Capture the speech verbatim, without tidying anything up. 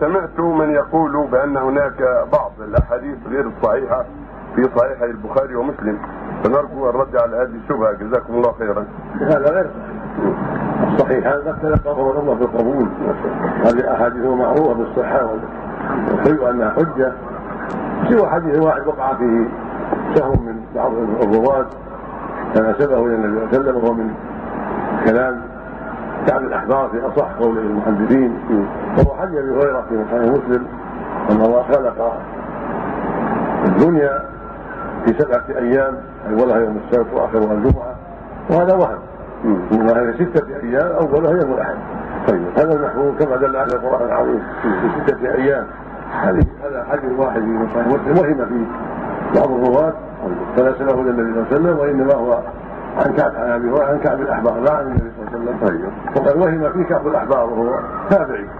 سمعت من يقول بأن هناك بعض الأحاديث غير الصحيحة في صحيح البخاري ومسلم، فنرجو الرد على هذه الشبهة، جزاكم الله خيرا. هذا غير صحيح، هذا تلقاه الله بالقبول، هذه الأحاديث معروفة بالصحة ويقول أنها حجة، سوى حديث واحد وقع فيه سهم من بعض الرواة فنسبه إلى النبي صلى الله عليه وسلم وهو من كلام كعب الأحبار في أصح قول المحدثين، وهو حديث أبي هريرة في صحيح مسلم أن الله خلق الدنيا في سبعة أيام، أولها يوم السبت وآخرها الجمعة، وهذا وهم، وهي ستة أيام أولها يوم الأحد. طيب هذا المحمول كما دل على القرآن العظيم في ستة أيام، هذا حديث واحد من صحيح مسلم وهم فيه بعض الرواة فنسبه إلى النبي صلى الله عليه وسلم، وإنما هو عن كعب عن كعب الأحبار لا عن النبي صلى الله عليه وسلم، وقد وهم فيه كعب الأحبار وهو تابعي.